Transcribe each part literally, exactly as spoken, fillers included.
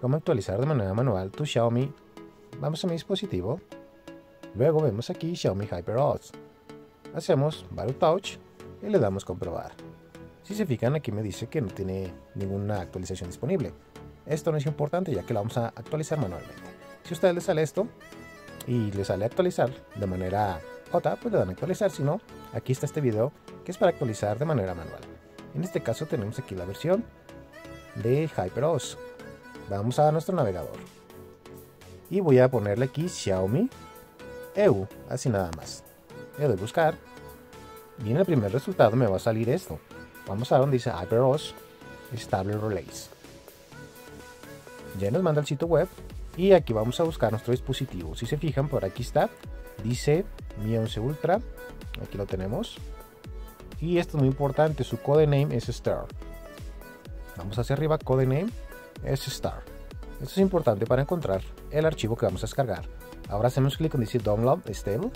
Cómo actualizar de manera manual tu Xiaomi. Vamos a mi dispositivo. Luego vemos aquí Xiaomi HyperOS. Hacemos Value Touch y le damos comprobar. Si se fijan, aquí me dice que no tiene ninguna actualización disponible. Esto no es importante, ya que la vamos a actualizar manualmente. Si a ustedes les sale esto y les sale actualizar de manera O T A, pues le dan a actualizar. Si no, aquí está este video que es para actualizar de manera manual. En este caso tenemos aquí la versión de HyperOS. Vamos a nuestro navegador y voy a ponerle aquí Xiaomi E U, así nada más. Le doy buscar y en el primer resultado me va a salir esto. Vamos a donde dice HyperOS Stable Relays. Ya nos manda el sitio web y aquí vamos a buscar nuestro dispositivo. Si se fijan, por aquí está, dice Mi once Ultra, aquí lo tenemos. Y esto es muy importante, su codename es Star. Vamos hacia arriba, codename es Star. Esto es importante para encontrar el archivo que vamos a descargar. Ahora hacemos clic donde dice Download Stable.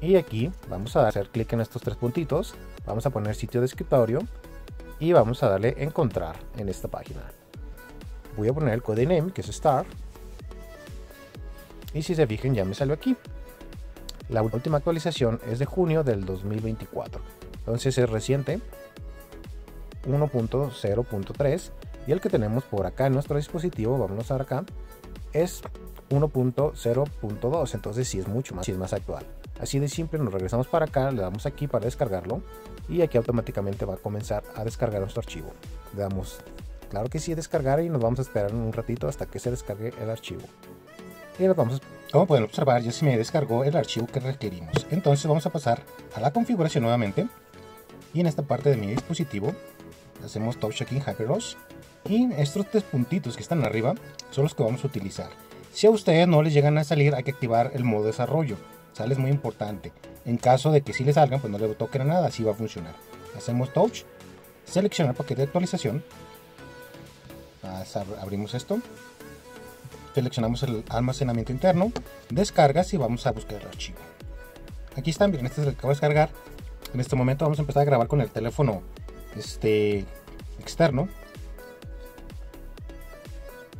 Y aquí vamos a hacer clic en estos tres puntitos. Vamos a poner sitio de escritorio y vamos a darle encontrar en esta página. Voy a poner el codename que es Star. Y si se fijan, ya me salió aquí. La última actualización es de junio del dos mil veinticuatro. Entonces es reciente. uno punto cero punto tres. Y el que tenemos por acá en nuestro dispositivo, vámonos a ver acá, es uno punto cero punto dos. Entonces sí es mucho más, sí es más actual. Así de simple, nos regresamos para acá, le damos aquí para descargarlo y aquí automáticamente va a comenzar a descargar nuestro archivo. Le damos claro que sí descargar y nos vamos a esperar un ratito hasta que se descargue el archivo. Y nos vamos a... Como pueden observar, ya se me descargó el archivo que requerimos. Entonces vamos a pasar a la configuración nuevamente y en esta parte de mi dispositivo hacemos Touch aquí en HyperOS y estos tres puntitos que están arriba son los que vamos a utilizar. Si a ustedes no les llegan a salir, hay que activar el modo desarrollo. Sale, es muy importante. En caso de que sí les salgan, pues no le toquen a nada, así va a funcionar. Hacemos Touch, seleccionar paquete de actualización, abrimos esto, seleccionamos el almacenamiento interno, descargas y vamos a buscar el archivo. Aquí están, miren, este es el que acabo de descargar. En este momento vamos a empezar a grabar con el teléfono este, externo.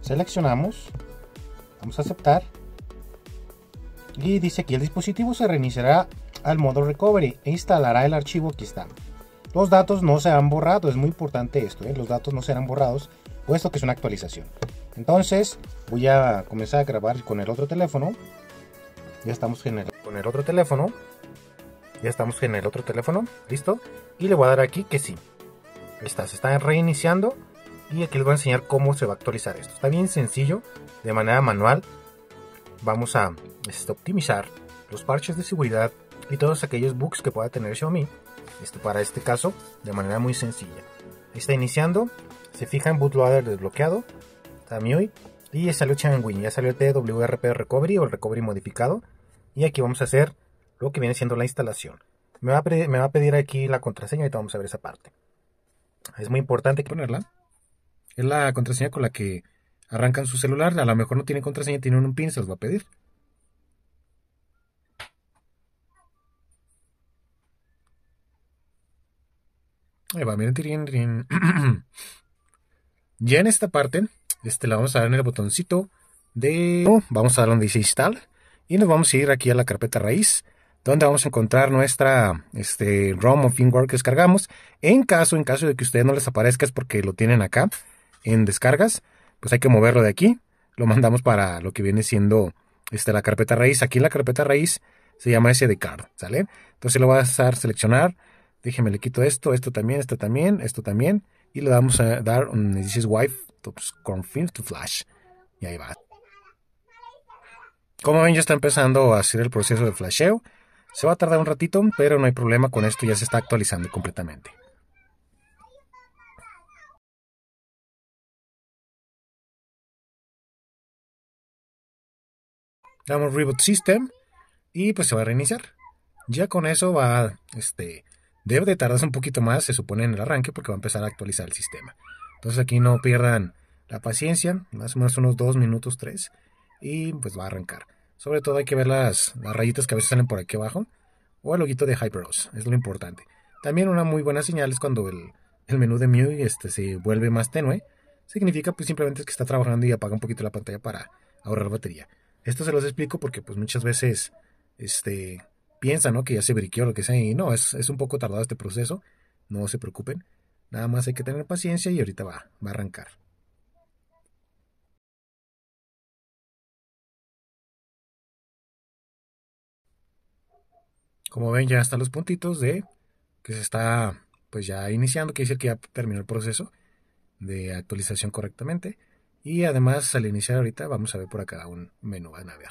Seleccionamos, vamos a aceptar. Y dice aquí el dispositivo se reiniciará al modo recovery e instalará el archivo. Aquí está. Los datos no se han borrado, es muy importante esto, ¿eh? Los datos no serán borrados, puesto que es una actualización. Entonces voy a comenzar a grabar con el otro teléfono. Ya estamos con el otro teléfono. Ya estamos en el otro teléfono, listo. Y le voy a dar aquí que sí. Ahí está, se está reiniciando y aquí les voy a enseñar cómo se va a actualizar esto. Está bien sencillo, de manera manual. Vamos a este, optimizar los parches de seguridad y todos aquellos bugs que pueda tener Xiaomi. Esto para este caso de manera muy sencilla. Está iniciando, se fija en bootloader desbloqueado, está M I U I y ya salió Changwin, ya salió el T W R P Recovery o el Recovery modificado. Y aquí vamos a hacer lo que viene siendo la instalación. Me va a pedir, me va a pedir aquí la contraseña y vamos a ver esa parte. Es muy importante ponerla. Es la contraseña con la que arrancan su celular, a lo mejor no tiene contraseña, tiene un pin, se los va a pedir. Ahí va, miren, tirin, tirin. Ya en esta parte, este, la vamos a dar en el botoncito de... Vamos a dar donde dice Install y nos vamos a ir aquí a la carpeta raíz, donde vamos a encontrar nuestra este, ROM o firmware que descargamos. En caso, en caso de que ustedes no les aparezca es porque lo tienen acá en descargas, pues hay que moverlo de aquí, lo mandamos para lo que viene siendo este, la carpeta raíz. Aquí la carpeta raíz se llama S D card, ¿sale? Entonces lo vas a seleccionar, déjenme le quito esto, esto también, esto también, esto también, y le vamos a dar un dices wife to confirm to flash, y ahí va. Como ven, ya está empezando a hacer el proceso de flasheo, se va a tardar un ratito, pero no hay problema, con esto ya se está actualizando completamente. Damos Reboot System y pues se va a reiniciar. Ya con eso va, este, debe de tardarse un poquito más, se supone, en el arranque, porque va a empezar a actualizar el sistema. Entonces aquí no pierdan la paciencia, más o menos unos dos minutos, tres, y pues va a arrancar. Sobre todo hay que ver las, las rayitas que a veces salen por aquí abajo, o el loguito de HyperOS, es lo importante. También una muy buena señal es cuando el, el menú de M I U I este, se vuelve más tenue, significa pues simplemente es que está trabajando y apaga un poquito la pantalla para ahorrar batería. Esto se los explico porque pues muchas veces este, piensan, ¿no?, que ya se briqueó lo que sea, y no, es, es un poco tardado este proceso, no se preocupen, nada más hay que tener paciencia y ahorita va, va a arrancar. Como ven, ya están los puntitos de que se está pues ya iniciando, quiere decir que ya terminó el proceso de actualización correctamente. Y además, al iniciar ahorita, vamos a ver por acá un menú, van a ver.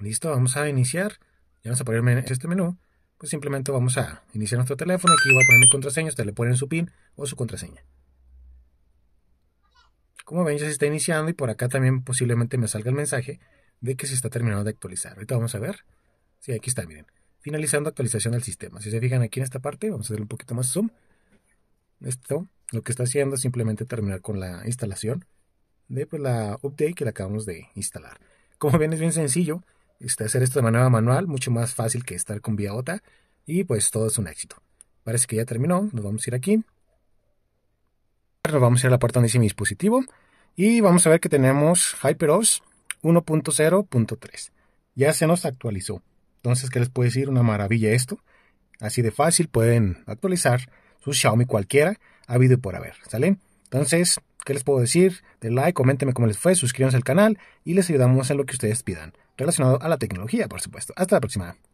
Listo, vamos a iniciar. Ya vamos a ponerme en este menú. Pues simplemente vamos a iniciar nuestro teléfono. Aquí voy a poner mi contraseña. Ustedes le ponen su PIN o su contraseña. Como ven, ya se está iniciando y por acá también posiblemente me salga el mensaje de que se está terminando de actualizar. Ahorita vamos a ver. Sí, aquí está, miren. Finalizando actualización del sistema. Si se fijan aquí en esta parte, vamos a hacer un poquito más zoom. Esto lo que está haciendo es simplemente terminar con la instalación de pues, la update que le acabamos de instalar. Como ven, es bien sencillo. Este, hacer esto de manera manual, mucho más fácil que estar con vía O T A, y pues todo es un éxito. Parece que ya terminó, nos vamos a ir aquí, nos vamos a ir a la parte donde dice mi dispositivo y vamos a ver que tenemos HyperOS uno punto cero punto tres, ya se nos actualizó. Entonces, ¿qué les puedo decir? Una maravilla esto, así de fácil pueden actualizar su Xiaomi cualquiera, habido y por haber, ¿sale? Entonces, ¿qué les puedo decir? De like, coméntenme cómo les fue, suscríbanse al canal y les ayudamos en lo que ustedes pidan, relacionado a la tecnología, por supuesto. Hasta la próxima.